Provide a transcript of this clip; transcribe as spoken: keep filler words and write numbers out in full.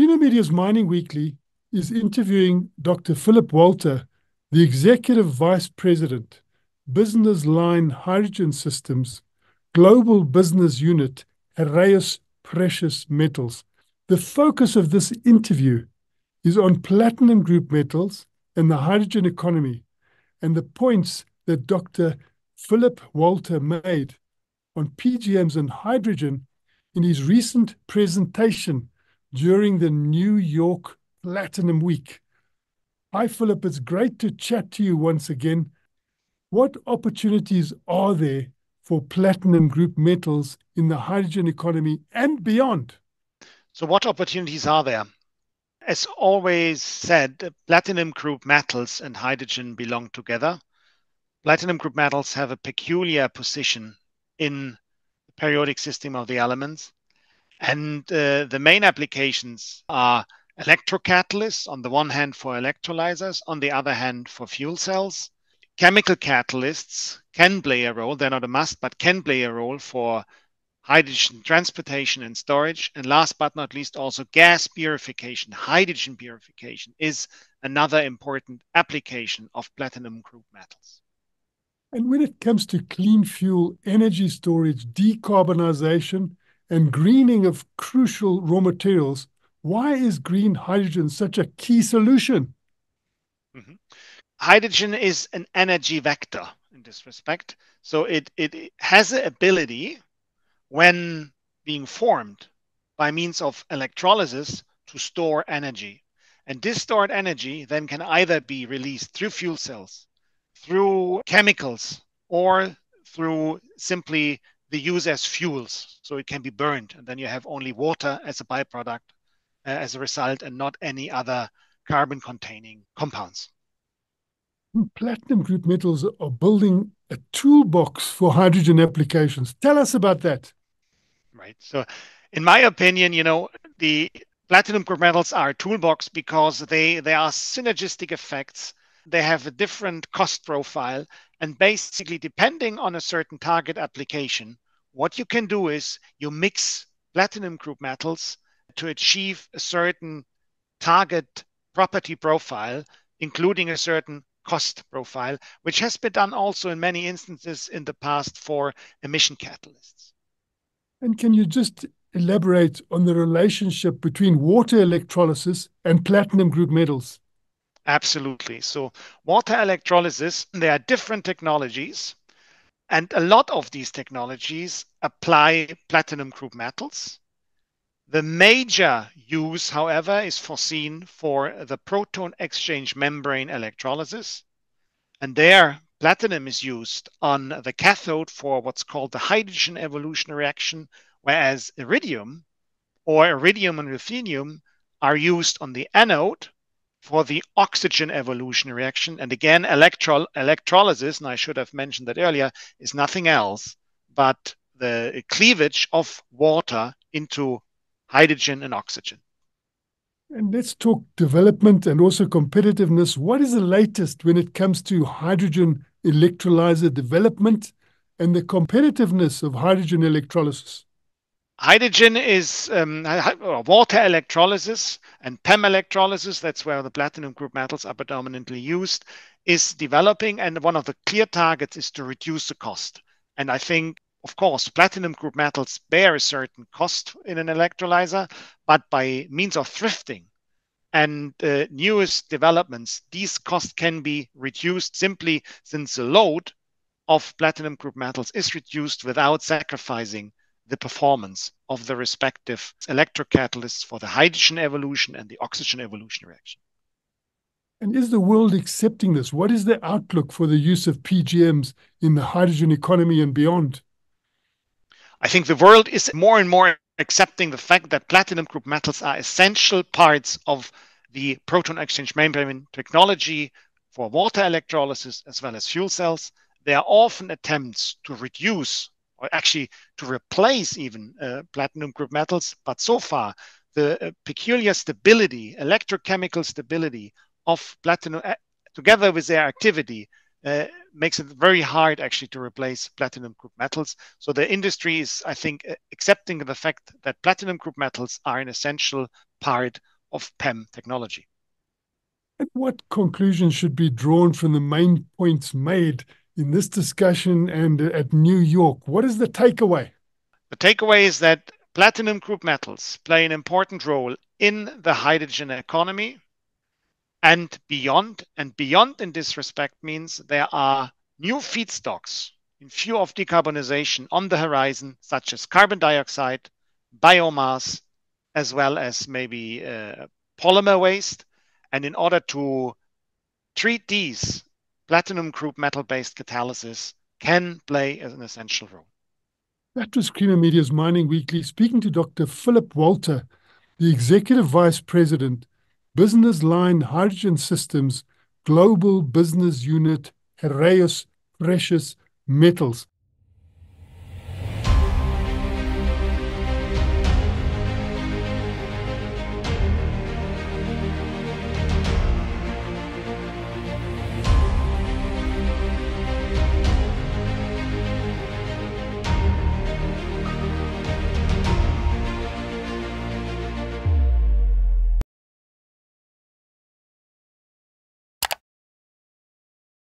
Aquila Media's Mining Weekly is interviewing Doctor Philip Walter, the Executive Vice President, Business Line Hydrogen Systems, Global Business Unit, Heraeus Precious Metals. The focus of this interview is on platinum group metals and the hydrogen economy, and the points that Doctor Philip Walter made on P G Ms and hydrogen in his recent presentation during the New York Platinum Week. Hi, Philip. It's great to chat to you once again. What opportunities are there for platinum group metals in the hydrogen economy and beyond? So what opportunities are there? As always said, platinum group metals and hydrogen belong together. Platinum group metals have a peculiar position in the periodic system of the elements. And uh, the main applications are electrocatalysts, on the one hand for electrolyzers, on the other hand for fuel cells. Chemical catalysts can play a role, they're not a must, but can play a role for hydrogen transportation and storage. And last but not least, also gas purification, hydrogen purification is another important application of platinum group metals. And when it comes to clean fuel, energy storage, decarbonization, and greening of crucial raw materials, why is green hydrogen such a key solution? Mm-hmm. Hydrogen is an energy vector in this respect. So it, it, it has the ability, when being formed by means of electrolysis, to store energy. And this stored energy then can either be released through fuel cells, through chemicals, or through simply the use as fuels. So it can be burned, and then you have only water as a byproduct uh, as a result, and not any other carbon-containing compounds. Platinum group metals are building a toolbox for hydrogen applications. Tell us about that. Right. So in my opinion, you know, the platinum group metals are a toolbox because they, they are synergistic effects. They have a different cost profile. And basically, depending on a certain target application, what you can do is you mix platinum group metals to achieve a certain target property profile, including a certain cost profile, which has been done also in many instances in the past for emission catalysts. And can you just elaborate on the relationship between water electrolysis and platinum group metals? Absolutely. So water electrolysis, there are different technologies, and a lot of these technologies apply platinum group metals. The major use, however, is foreseen for the proton exchange membrane electrolysis. And there, platinum is used on the cathode for what's called the hydrogen evolution reaction, whereas iridium or iridium and ruthenium are used on the anode for the oxygen evolution reaction. And again, electrol electrolysis, and I should have mentioned that earlier, is nothing else but the cleavage of water into hydrogen and oxygen. And let's talk development and also competitiveness. What is the latest when it comes to hydrogen electrolyzer development and the competitiveness of hydrogen electrolysis? Hydrogen is um, water electrolysis and P E M electrolysis, that's where the platinum group metals are predominantly used, is developing. And one of the clear targets is to reduce the cost. And I think, of course, platinum group metals bear a certain cost in an electrolyzer, but by means of thrifting and uh, newest developments, these costs can be reduced simply since the load of platinum group metals is reduced without sacrificing the performance of the respective electrocatalysts for the hydrogen evolution and the oxygen evolution reaction. And is the world accepting this? What is the outlook for the use of P G Ms in the hydrogen economy and beyond? I think the world is more and more accepting the fact that platinum group metals are essential parts of the proton exchange membrane technology for water electrolysis as well as fuel cells. There are often attempts to reduce, or actually to replace even, uh, platinum group metals. But so far, the uh, peculiar stability, electrochemical stability of platinum, uh, together with their activity, Uh, makes it very hard actually to replace platinum group metals. So the industry is, I think, accepting the fact that platinum group metals are an essential part of P E M technology. And what conclusions should be drawn from the main points made in this discussion and at New York? What is the takeaway? The takeaway is that platinum group metals play an important role in the hydrogen economy and beyond. And beyond in this respect means there are new feedstocks in view of decarbonization on the horizon, such as carbon dioxide, biomass, as well as maybe uh, polymer waste. And in order to treat these, platinum group metal-based catalysis can play an essential role. That was Creamer Media's Mining Weekly, speaking to Doctor Philip Walter, the Executive Vice President, Business Line Hydrogen Systems, Global Business Unit, Heraeus Precious Metals.